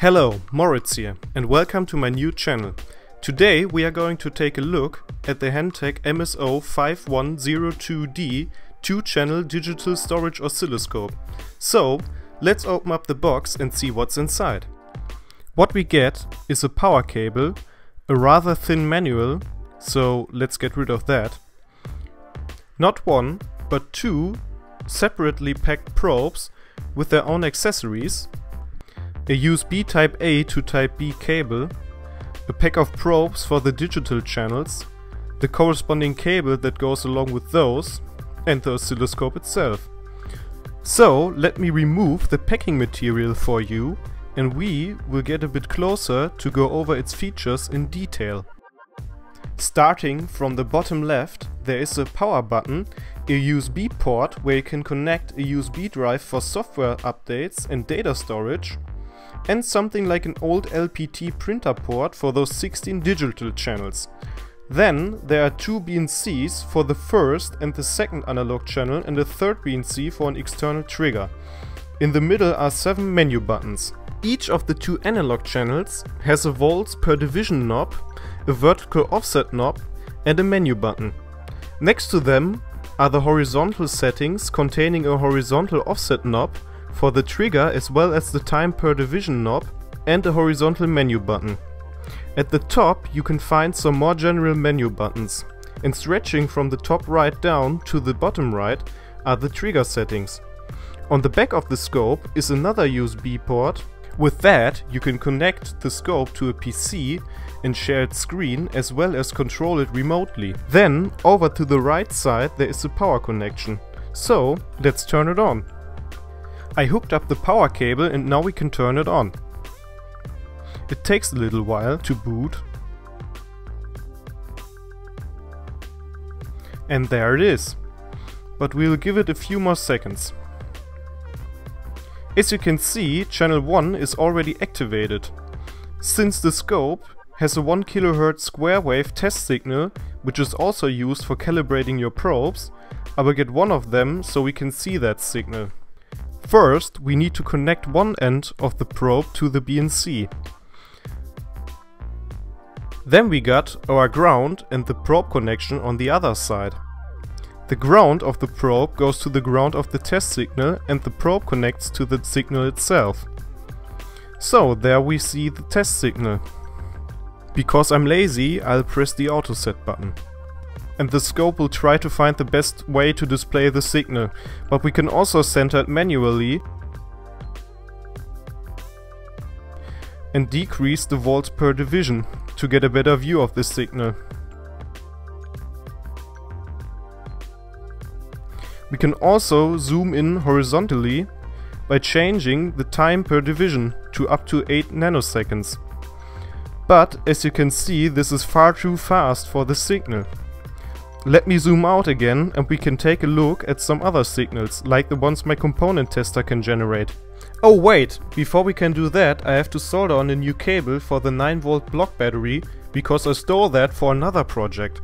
Hello, Moritz here and welcome to my new channel. Today we are going to take a look at the Hantek MSO5102D 2-channel digital storage oscilloscope. So let's open up the box and see what's inside. What we get is a power cable, a rather thin manual, so let's get rid of that. Not one, but two separately packed probes with their own accessories, a USB type A to type B cable, a pack of probes for the digital channels, the corresponding cable that goes along with those, and the oscilloscope itself. So let me remove the packing material for you and we will get a bit closer to go over its features in detail. Starting from the bottom left, there is a power button, a USB port where you can connect a USB drive for software updates and data storage, and something like an old LPT printer port for those 16 digital channels. Then there are two BNCs for the first and the second analog channel and a third BNC for an external trigger. In the middle are 7 menu buttons. Each of the two analog channels has a volts per division knob, a vertical offset knob and a menu button. Next to them are the horizontal settings containing a horizontal offset knob for the trigger as well as the time per division knob and a horizontal menu button. At the top you can find some more general menu buttons, and stretching from the top right down to the bottom right are the trigger settings. On the back of the scope is another USB port. With that you can connect the scope to a PC and share its screen as well as control it remotely. Then over to the right side there is a power connection. So let's turn it on. I hooked up the power cable and now we can turn it on. It takes a little while to boot. And there it is. But we'll give it a few more seconds. As you can see, channel 1 is already activated. Since the scope has a 1 kHz square wave test signal, which is also used for calibrating your probes, I will get one of them so we can see that signal. First, we need to connect one end of the probe to the BNC. Then we got our ground and the probe connection on the other side. The ground of the probe goes to the ground of the test signal and the probe connects to the signal itself. So there we see the test signal. Because I'm lazy, I'll press the auto set button. And the scope will try to find the best way to display the signal, but we can also center it manually and decrease the volts per division to get a better view of the signal. We can also zoom in horizontally by changing the time per division to up to 8 nanoseconds. But as you can see, this is far too fast for the signal. Let me zoom out again and we can take a look at some other signals, like the ones my component tester can generate. Oh wait, before we can do that I have to solder on a new cable for the 9V block battery, because I stole that for another project.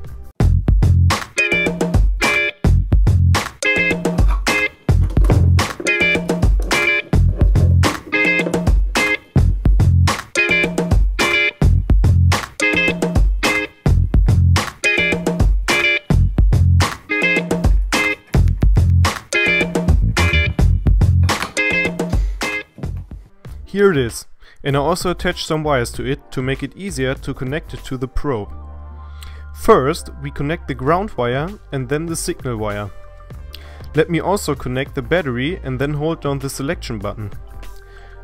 Here it is, and I also attached some wires to it to make it easier to connect it to the probe. First we connect the ground wire and then the signal wire. Let me also connect the battery and then hold down the selection button.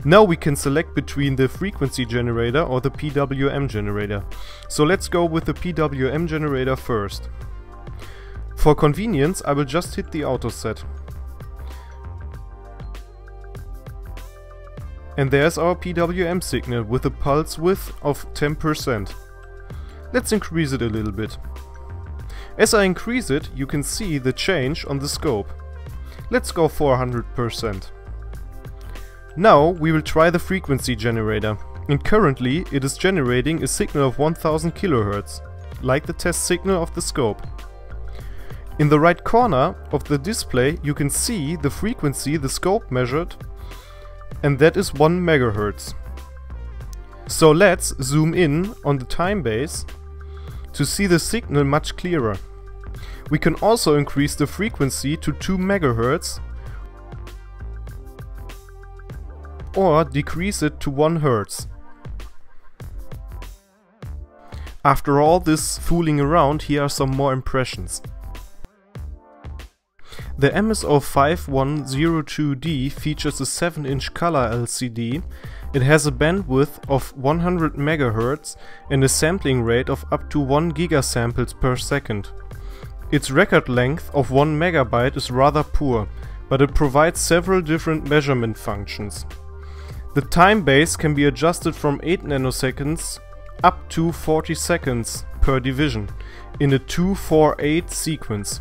Now we can select between the frequency generator or the PWM generator. So let's go with the PWM generator first. For convenience I will just hit the auto set. And there's our PWM signal with a pulse width of 10%. Let's increase it a little bit. As I increase it, you can see the change on the scope. Let's go for 100%. Now we will try the frequency generator, and currently it is generating a signal of 1000 kHz, like the test signal of the scope. In the right corner of the display you can see the frequency the scope measured, and that is 1 MHz. So let's zoom in on the time base to see the signal much clearer. We can also increase the frequency to 2 MHz or decrease it to 1 Hz. After all this fooling around, here are some more impressions. The MSO5102D features a 7-inch color LCD. It has a bandwidth of 100 MHz and a sampling rate of up to 1 gigasamples per second. Its record length of 1 MB is rather poor, but it provides several different measurement functions. The time base can be adjusted from 8 nanoseconds up to 40 seconds per division in a 2-4-8 sequence.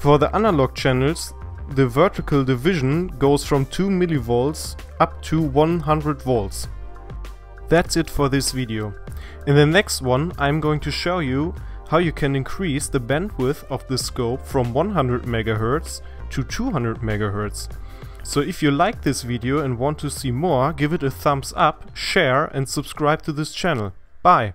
For the analog channels, the vertical division goes from 2 millivolts up to 100 volts. That's it for this video. In the next one, I'm going to show you how you can increase the bandwidth of the scope from 100 MHz to 200 MHz. So if you like this video and want to see more, give it a thumbs up, share and subscribe to this channel. Bye!